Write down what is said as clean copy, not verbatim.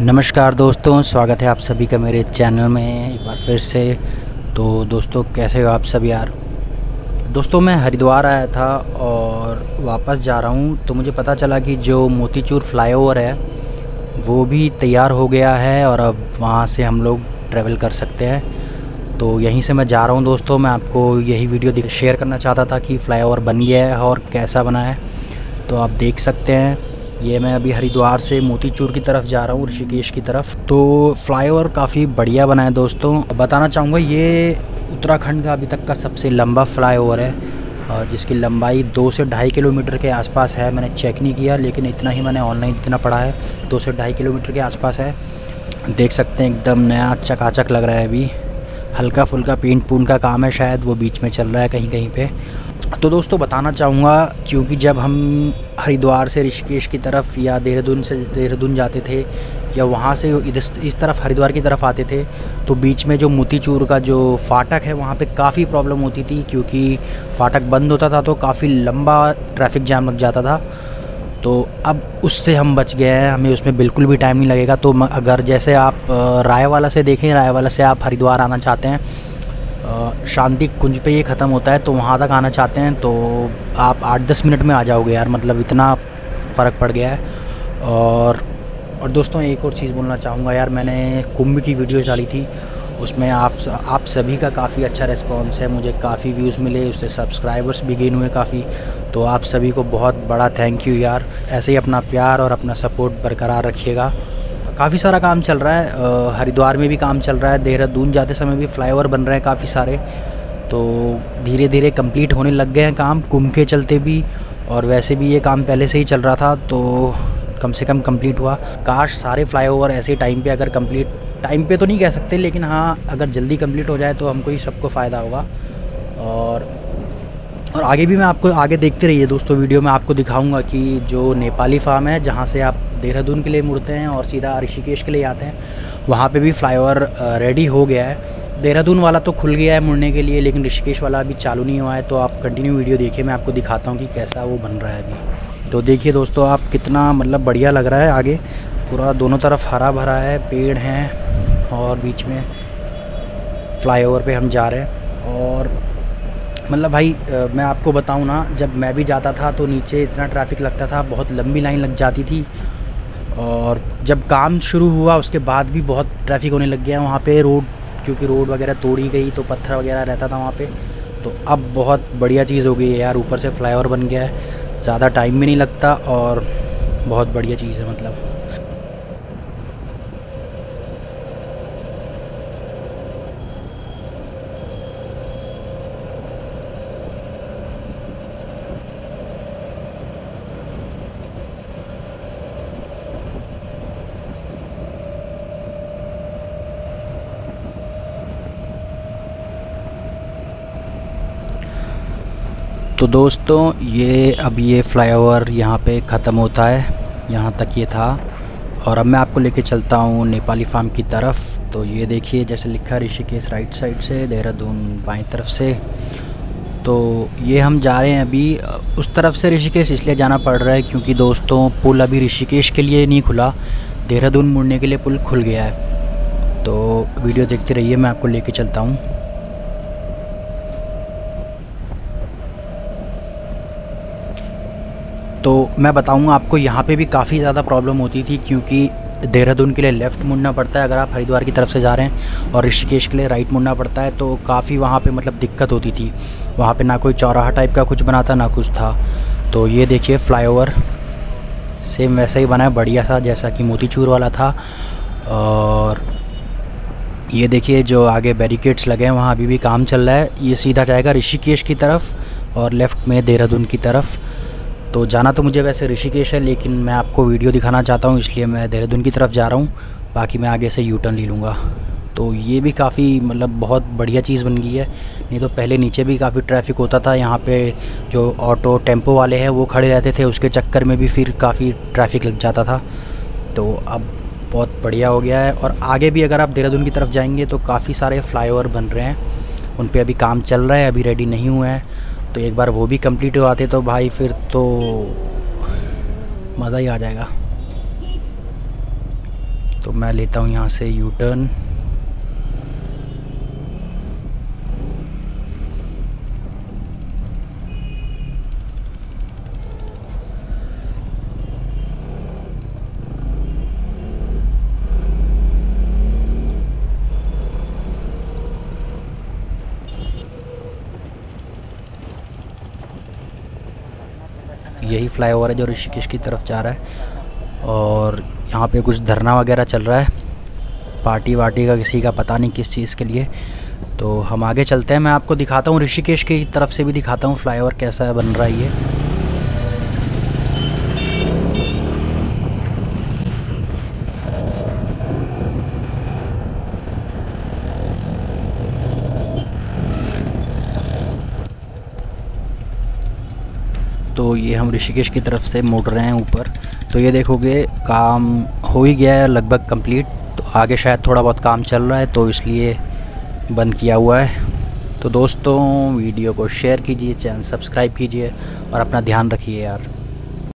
नमस्कार दोस्तों, स्वागत है आप सभी का मेरे चैनल में एक बार फिर से। तो दोस्तों कैसे हो आप सब यार। दोस्तों मैं हरिद्वार आया था और वापस जा रहा हूँ, तो मुझे पता चला कि जो मोतीचूर फ्लाईओवर है वो भी तैयार हो गया है और अब वहाँ से हम लोग ट्रैवल कर सकते हैं। तो यहीं से मैं जा रहा हूँ दोस्तों। मैं आपको यही वीडियो शेयर करना चाहता था कि फ्लाईओवर बन गया है और कैसा बना है, तो आप देख सकते हैं। ये मैं अभी हरिद्वार से मोतीचूर की तरफ जा रहा हूँ, ऋषिकेश की तरफ। तो फ्लाईओवर काफ़ी बढ़िया बना है दोस्तों। बताना चाहूँगा ये उत्तराखंड का अभी तक का सबसे लंबा फ्लाईओवर है, जिसकी लंबाई 2 से ढाई किलोमीटर के आसपास है। मैंने चेक नहीं किया, लेकिन इतना ही मैंने ऑनलाइन इतना पढ़ा है, 2 से ढाई किलोमीटर के आसपास है। देख सकते हैं एकदम नया चकाचक लग रहा है। अभी हल्का फुल्का पेंट पूंट का काम है शायद, वो बीच में चल रहा है कहीं कहीं पे। तो दोस्तों बताना चाहूँगा, क्योंकि जब हम हरिद्वार से ऋषिकेश की तरफ या देहरादून जाते थे या वहाँ से इस तरफ हरिद्वार की तरफ आते थे, तो बीच में जो मोतीचूर का जो फाटक है वहाँ पे काफ़ी प्रॉब्लम होती थी, क्योंकि फाटक बंद होता था तो काफ़ी लंबा ट्रैफिक जाम लग जाता था। तो अब उससे हम बच गए हैं, हमें उसमें बिल्कुल भी टाइम नहीं लगेगा। तो अगर जैसे आप रायवाला से देखें, रायवाला से आप हरिद्वार आना चाहते हैं, शांति कुंज पे ये ख़त्म होता है, तो वहाँ तक आना चाहते हैं तो आप 8-10 मिनट में आ जाओगे यार, मतलब इतना फ़र्क पड़ गया है। और दोस्तों एक और चीज़ बोलना चाहूँगा यार, मैंने कुंभ की वीडियो डाली थी, उसमें आप सभी का काफ़ी अच्छा रिस्पॉन्स है, मुझे काफ़ी व्यूज़ मिले, उससे सब्सक्राइबर्स भी गेन हुए काफ़ी। तो आप सभी को बहुत बड़ा थैंक यू यार। ऐसे ही अपना प्यार और अपना सपोर्ट बरकरार रखिएगा। काफ़ी सारा काम चल रहा है, हरिद्वार में भी काम चल रहा है, देहरादून जाते समय भी फ्लाईओवर बन रहे हैं काफ़ी सारे, तो धीरे धीरे कंप्लीट होने लग गए हैं काम, कुंभ के चलते भी। और वैसे भी ये काम पहले से ही चल रहा था तो कम से कम कंप्लीट हुआ। काश सारे फ्लाईओवर ऐसे टाइम पे, अगर कंप्लीट टाइम पे तो नहीं कह सकते, लेकिन हाँ अगर जल्दी कंप्लीट हो जाए तो हमको ही सबको फ़ायदा होगा। और आगे भी मैं आपको आगे देखते रहिए दोस्तों, वीडियो में आपको दिखाऊंगा कि जो नेपाली फार्म है, जहां से आप देहरादून के लिए मुड़ते हैं और सीधा ऋषिकेश के लिए आते हैं, वहां पे भी फ्लाईओवर रेडी हो गया है। देहरादून वाला तो खुल गया है मुड़ने के लिए, लेकिन ऋषिकेश वाला अभी चालू नहीं हुआ है। तो आप कंटिन्यू वीडियो देखिए, मैं आपको दिखाता हूँ कि कैसा वो बन रहा है अभी। तो देखिए दोस्तों आप कितना मतलब बढ़िया लग रहा है। आगे पूरा दोनों तरफ हरा भरा है, पेड़ हैं और बीच में फ्लाईओवर पे हम जा रहे हैं। और मतलब भाई मैं आपको बताऊं ना, जब मैं भी जाता था तो नीचे इतना ट्रैफिक लगता था, बहुत लंबी लाइन लग जाती थी। और जब काम शुरू हुआ उसके बाद भी बहुत ट्रैफिक होने लग गया वहाँ पे। रोड, क्योंकि रोड वगैरह तोड़ी गई तो पत्थर वगैरह रहता था वहाँ पे, तो अब बहुत बढ़िया चीज़ हो गई है यार। ऊपर से फ्लाईओवर बन गया है, ज़्यादा टाइम भी नहीं लगता और बहुत बढ़िया चीज़ है मतलब। तो दोस्तों अब ये फ्लाईओवर यहाँ पे ख़त्म होता है, यहाँ तक ये था। और अब मैं आपको लेके चलता हूँ नेपाली फार्म की तरफ। तो ये देखिए जैसे लिखा, ऋषिकेश राइट साइड से, देहरादून बाएं तरफ से। तो ये हम जा रहे हैं अभी उस तरफ से। ऋषिकेश इसलिए जाना पड़ रहा है क्योंकि दोस्तों पुल अभी ऋषिकेश के लिए नहीं खुला, देहरादून मुड़ने के लिए पुल खुल गया है। तो वीडियो देखते रहिए, मैं आपको लेके चलता हूँ। तो मैं बताऊंगा आपको, यहाँ पे भी काफ़ी ज़्यादा प्रॉब्लम होती थी, क्योंकि देहरादून के लिए लेफ़्ट मुड़ना पड़ता है अगर आप हरिद्वार की तरफ से जा रहे हैं, और ऋषिकेश के लिए राइट मुड़ना पड़ता है। तो काफ़ी वहाँ पे मतलब दिक्कत होती थी, वहाँ पे ना कोई चौराहा टाइप का कुछ बना था ना कुछ था। तो ये देखिए फ्लाईओवर सेम वैसा ही बना है, बढ़िया सा, जैसा कि मोतीचूर वाला था। और ये देखिए जो आगे बैरिकेड्स लगे हैं वहाँ अभी भी काम चल रहा है। ये सीधा जाएगा ऋषिकेश की तरफ और लेफ़्ट में देहरादून की तरफ। तो जाना तो मुझे वैसे ऋषिकेश है, लेकिन मैं आपको वीडियो दिखाना चाहता हूँ इसलिए मैं देहरादून की तरफ जा रहा हूँ, बाकी मैं आगे से यू टर्न ले लूँगा। तो ये भी काफ़ी मतलब बहुत बढ़िया चीज़ बन गई है, नहीं तो पहले नीचे भी काफ़ी ट्रैफिक होता था। यहाँ पे जो ऑटो टेम्पो वाले हैं वो खड़े रहते थे, उसके चक्कर में भी फिर काफ़ी ट्रैफिक लग जाता था। तो अब बहुत बढ़िया हो गया है। और आगे भी अगर आप देहरादून की तरफ जाएंगे तो काफ़ी सारे फ्लाईओवर बन रहे हैं, उन पर अभी काम चल रहा है, अभी रेडी नहीं हुए हैं। तो एक बार वो भी कंप्लीट हो आते तो भाई फिर तो मज़ा ही आ जाएगा। तो मैं लेता हूँ यहाँ से यू टर्न। यही फ्लाईओवर है जो ऋषिकेश की तरफ जा रहा है और यहाँ पे कुछ धरना वगैरह चल रहा है, पार्टी वार्टी का किसी का पता नहीं किस चीज़ के लिए। तो हम आगे चलते हैं, मैं आपको दिखाता हूँ ऋषिकेश की तरफ से भी दिखाता हूँ फ्लाईओवर कैसा बन रहा है ये। तो ये हम ऋषिकेश की तरफ से मुड़ रहे हैं ऊपर। तो ये देखोगे काम हो ही गया है लगभग कंप्लीट, तो आगे शायद थोड़ा बहुत काम चल रहा है तो इसलिए बंद किया हुआ है। तो दोस्तों वीडियो को शेयर कीजिए, चैनल सब्सक्राइब कीजिए और अपना ध्यान रखिए यार।